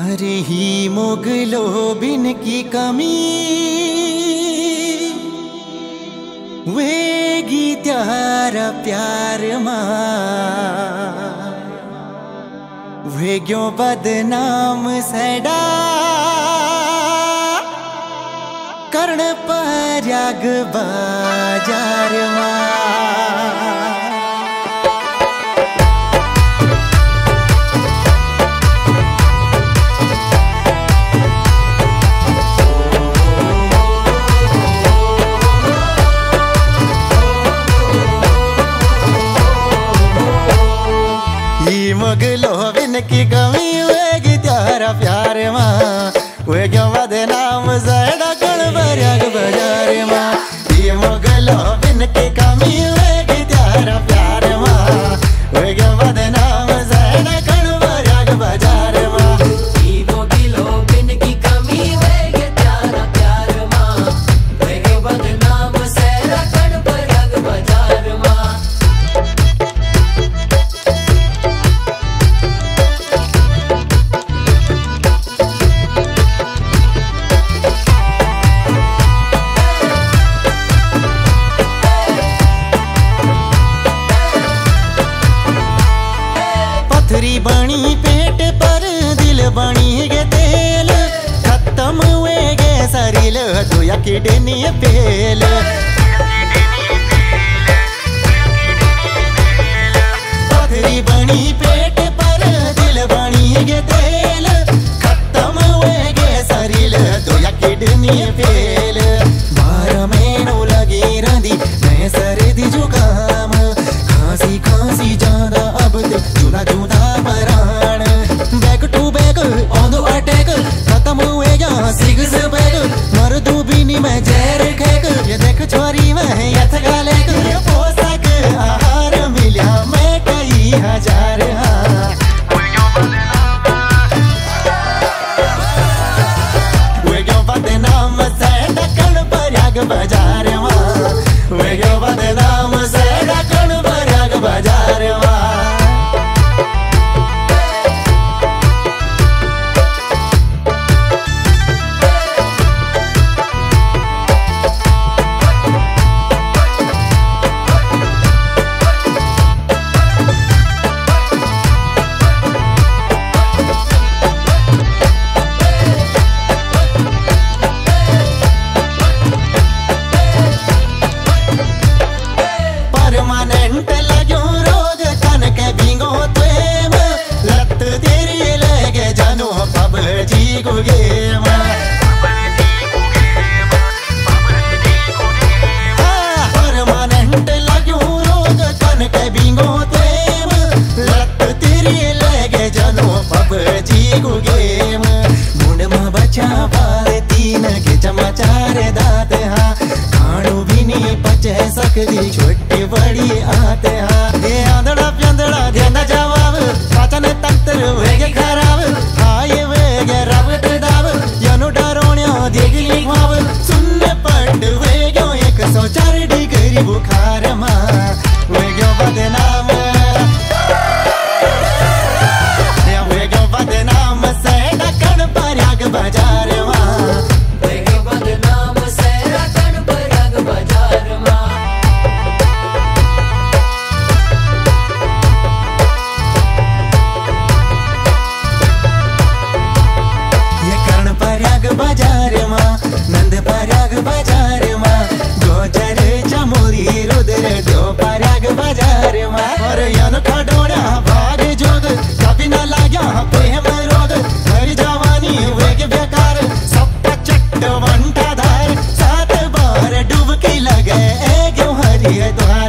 अरे हीमोग्लोबिन की कमी वेगी त्यारा प्यार मां वे क्यों बदनाम सड़ा कर्ण पर्याग बाजार मां। हीमोग्लोबिन की कमी होगी त्यारा प्यार माँ वे क्यों बदनाम सड़ा कण बर्याग बाजार माँ। हीमोग्लोबिन की कमी होगी त्यारा प्यार माँ वे क्यों बदनाम सड़ा कण बर्याग बाजार माँ। हीमोग्लोबिन की कमी होगी त्यारा प्यार माँ वे क्यों बदनाम सड़ा कण बर्याग बाजार माँ। पथरी बनी पेट पर दिल बनी गे तेल खत्म हुए गे शरीर तुया किडनी फेल। पथरी बनी पेट पर दिल बनी गे तेल खत्म हुए गे शरीर तुया किडनी फेल। 12 महीनों लगी रही मैं सर्दी जुकाम खांसी खांसी ज्यादा अब जुदा जुदा मैं जहर खेक ये देख छोरी मैं यथ गाले ये पोशाक आहार मिला मैं कई हजार हाँ वे क्यों बदनाम से डकण पर्याग बाजार माँ वे क्यों बदनाम से डकण पर्याग बाजार माँ। परमानेंट लग्यो रोग कन के बींगो तेम लत तेरी लगे जानो पबजी को गेम। मुंड में बचा पाले तीन के चमाचार दात हाँ खाणो भी नहीं पचे सकती छोटी बड़ी आते हाँ। ये आंधड़ा प्यांधड़ा ध्यान जवाब पाचन तंत्र वेगे खराब आए वेगे रबट सुन पट वे गो 104 डिग्री बुखार माँ वे गो बदनाम वे गो बदनाम से डकण पर्याग बाजार माँ वे गो बदनाम से डकण पर्याग बाजार माँ। ये कर्ण पर्याग बाजार माँ नंद पर्याग बाजार माँ गोचर चमोरी रुद्र दो पर्याग बाजार माँ। और यन खडोड़ा भाग जोग कभी न लाग्या प्रेम रोग हरी जवानी वेग बेकार सब चट्ट वंटाधार 7 बार डुबकी लगे ए क्यों हरी है तो